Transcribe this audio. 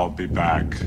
I'll be back.